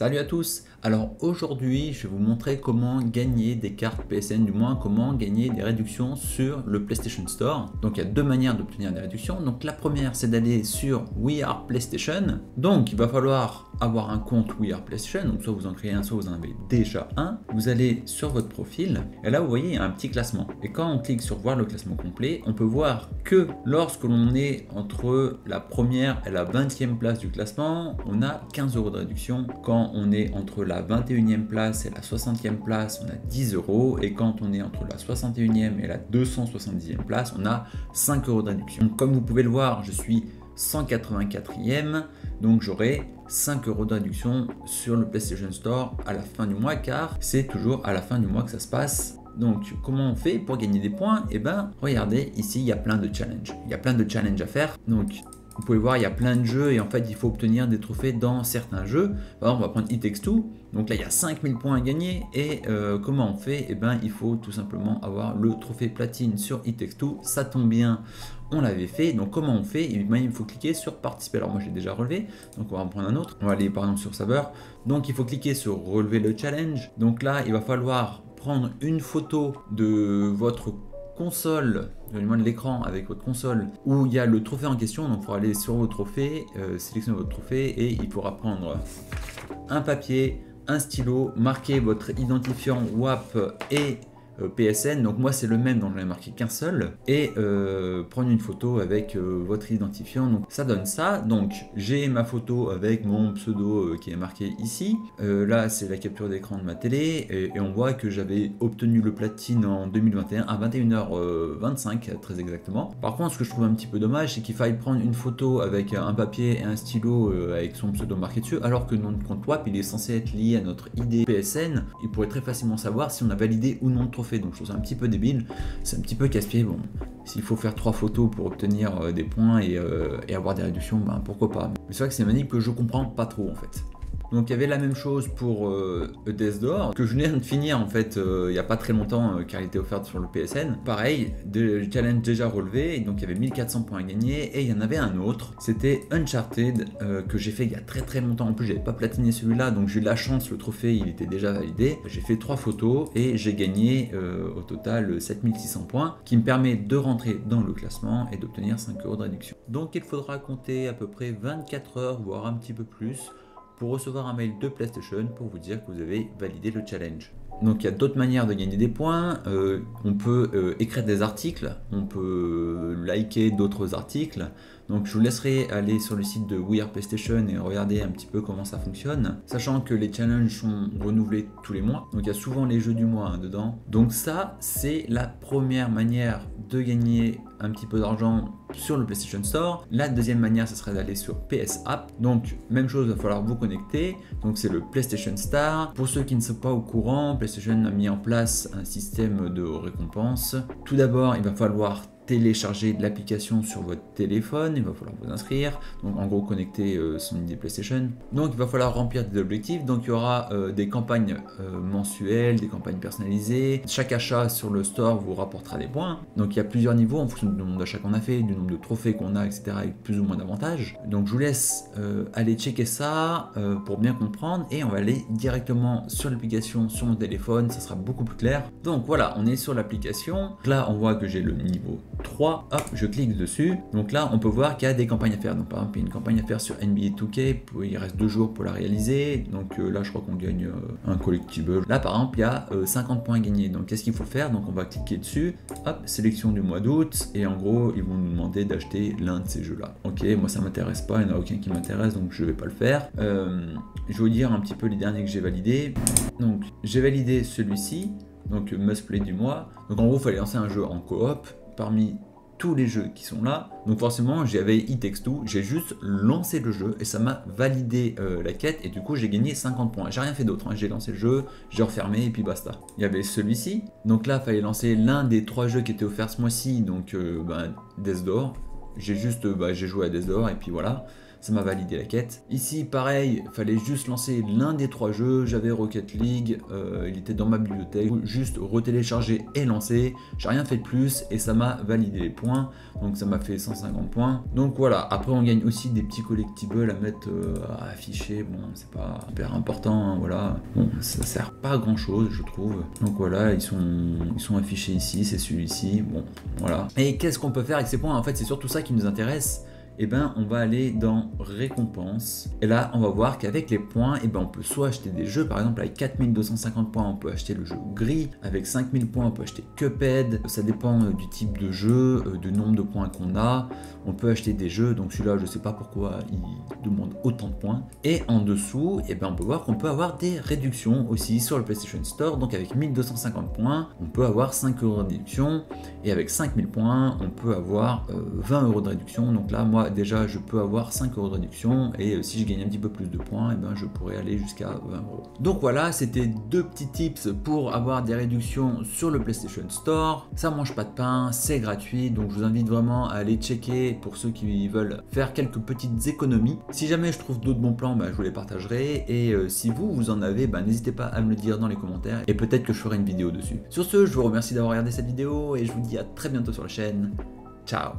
Salut à tous. Alors aujourd'hui, je vais vous montrer comment gagner des cartes PSN, du moins comment gagner des réductions sur le PlayStation Store. Donc il y a deux manières d'obtenir des réductions. Donc la première, c'est d'aller sur We are PlayStation. Donc il va falloir avoir un compte We are PlayStation. Donc soit vous en créez un, soit vous en avez déjà un. Vous allez sur votre profil et là vous voyez il y a un petit classement. Et quand on clique sur voir le classement complet, on peut voir que lorsque l'on est entre la première et la 20e place du classement, on a 15 € de réduction. Quand on est entre la 21e place et la 60e place, on a 10 € et quand on est entre la 61e et la 270e place, on a 5 € de réduction. Donc, comme vous pouvez le voir, je suis 184e, donc j'aurai 5 € de réduction sur le PlayStation Store à la fin du mois car c'est toujours à la fin du mois que ça se passe. Donc comment on fait pour gagner des points? Et ben regardez ici, il y a plein de challenges. Il y a plein de challenges à faire. Donc vous pouvez voir, il y a plein de jeux et en fait, il faut obtenir des trophées dans certains jeux. Alors, on va prendre It Takes Two. Donc là, il y a 5000 points à gagner. Et comment on fait? Eh bien, il faut tout simplement avoir le trophée platine sur It Takes Two. Ça tombe bien, on l'avait fait. Donc comment on fait? Eh bien, il faut cliquer sur participer. Alors moi, j'ai déjà relevé. Donc on va en prendre un autre. On va aller par exemple sur serveur. Donc il faut cliquer sur relever le challenge. Donc là, il va falloir prendre une photo de votre console, du moins de l'écran avec votre console où il y a le trophée en question. Donc il faudra aller sur vos trophées, sélectionner votre trophée et il faudra prendre un papier, un stylo, marquer votre identifiant WAP et PSN. Donc moi c'est le même, donc j'en ai marqué qu'un seul, et prendre une photo avec votre identifiant. Donc ça donne ça. Donc j'ai ma photo avec mon pseudo qui est marqué ici. Là c'est la capture d'écran de ma télé et on voit que j'avais obtenu le platine en 2021 à 21h25 très exactement. Par contre ce que je trouve un petit peu dommage, c'est qu'il faille prendre une photo avec un papier et un stylo avec son pseudo marqué dessus, alors que notre compte WAP il est censé être lié à notre ID PSN. Il pourrait très facilement savoir si on a validé ou non le trophée. Donc je trouve ça un petit peu débile, c'est un petit peu casse-pied. Bon, s'il faut faire 3 photos pour obtenir des points et avoir des réductions, ben pourquoi pas. Mais c'est vrai que c'est une manip que je comprends pas trop en fait. Donc il y avait la même chose pour Death's Door, que je viens de finir en fait il n'y a pas très longtemps car il était offert sur le PSN. Pareil, des challenges déjà relevés, donc il y avait 1400 points à gagner et il y en avait un autre, c'était Uncharted que j'ai fait il y a très longtemps. En plus j'avais pas platiné celui-là, donc j'ai eu la chance, le trophée il était déjà validé. J'ai fait 3 photos et j'ai gagné au total 7600 points qui me permet de rentrer dans le classement et d'obtenir 5 € de réduction. Donc il faudra compter à peu près 24 heures voire un petit peu plus pour recevoir un mail de PlayStation pour vous dire que vous avez validé le challenge. Donc il y a d'autres manières de gagner des points. On peut écrire des articles, on peut liker d'autres articles. Donc je vous laisserai aller sur le site de We Are PlayStation et regarder un petit peu comment ça fonctionne. Sachant que les challenges sont renouvelés tous les mois, donc il y a souvent les jeux du mois dedans. Donc ça c'est la première manière de gagner un petit peu d'argent sur le PlayStation Store. La deuxième manière, ce serait d'aller sur PS App. Donc même chose, il va falloir vous connecter. Donc c'est le PlayStation Star. Pour ceux qui ne sont pas au courant, PlayStation a mis en place un système de récompense. Tout d'abord, il va falloir télécharger de l'application sur votre téléphone, il va falloir vous inscrire, donc en gros connecter son ID PlayStation. Donc il va falloir remplir des objectifs, donc il y aura des campagnes mensuelles, des campagnes personnalisées. Chaque achat sur le store vous rapportera des points. Donc il y a plusieurs niveaux en fonction du nombre d'achats qu'on a fait, du nombre de trophées qu'on a, etc. avec plus ou moins d'avantages. Donc je vous laisse aller checker ça pour bien comprendre et on va aller directement sur l'application sur mon téléphone, ça sera beaucoup plus clair. Donc voilà, on est sur l'application. Là on voit que j'ai le niveau 3, hop, je clique dessus. Donc là, on peut voir qu'il y a des campagnes à faire. Donc par exemple, il y a une campagne à faire sur NBA 2K, il reste 2 jours pour la réaliser. Donc là, je crois qu'on gagne un collectible. Là, par exemple, il y a 50 points à gagner. Donc qu'est-ce qu'il faut faire? Donc on va cliquer dessus, hop, sélection du mois d'août. Et en gros, ils vont nous demander d'acheter l'un de ces jeux-là. Ok, moi ça m'intéresse pas, il n'y en a aucun qui m'intéresse, donc je vais pas le faire. Je vais vous dire un petit peu les derniers que j'ai validés. Donc j'ai validé celui-ci, donc must play du mois. Donc en gros, il fallait lancer un jeu en coop parmi tous les jeux qui sont là. Donc forcément j'avais It Takes Two, j'ai juste lancé le jeu et ça m'a validé la quête et du coup j'ai gagné 50 points. J'ai rien fait d'autre, hein. J'ai lancé le jeu, j'ai refermé et puis basta. Il y avait celui-ci, donc là il fallait lancer l'un des 3 jeux qui étaient offerts ce mois-ci, donc Death's Door. J'ai juste, j'ai joué à Death's Door et puis voilà. ça m'a validé la quête. Ici pareil, fallait juste lancer l'un des trois jeux, j'avais Rocket League, il était dans ma bibliothèque, juste retélécharger et lancer, j'ai rien fait de plus et ça m'a validé les points, donc ça m'a fait 150 points. Donc voilà, après on gagne aussi des petits collectibles à mettre, à afficher, bon c'est pas hyper important, hein, voilà, bon ça sert pas à grand chose je trouve. Donc voilà, ils sont affichés ici, c'est celui-ci, bon voilà. Et qu'est-ce qu'on peut faire avec ces points? En fait c'est surtout ça qui nous intéresse. Et ben on va aller dans récompenses et là on va voir qu'avec les points, et ben on peut soit acheter des jeux, par exemple avec 4250 points on peut acheter le jeu Gris, avec 5000 points on peut acheter Cuphead, ça dépend du type de jeu, du nombre de points qu'on a, on peut acheter des jeux, donc celui-là je sais pas pourquoi il demande autant de points. Et en dessous, et ben on peut voir qu'on peut avoir des réductions aussi sur le PlayStation Store, donc avec 1250 points on peut avoir 5 € de réduction et avec 5000 points on peut avoir 20 € de réduction. Donc là moi déjà je peux avoir 5 € de réduction et si je gagne un petit peu plus de points, et ben je pourrais aller jusqu'à 20 €. Donc voilà, c'était deux petits tips pour avoir des réductions sur le PlayStation Store. Ça mange pas de pain, c'est gratuit, donc je vous invite vraiment à aller checker pour ceux qui veulent faire quelques petites économies. Si jamais je trouve d'autres bons plans, ben, je vous les partagerai, et si vous en avez, ben, n'hésitez pas à me le dire dans les commentaires et peut-être que je ferai une vidéo dessus. Sur ce, je vous remercie d'avoir regardé cette vidéo et je vous dis à très bientôt sur la chaîne. Ciao.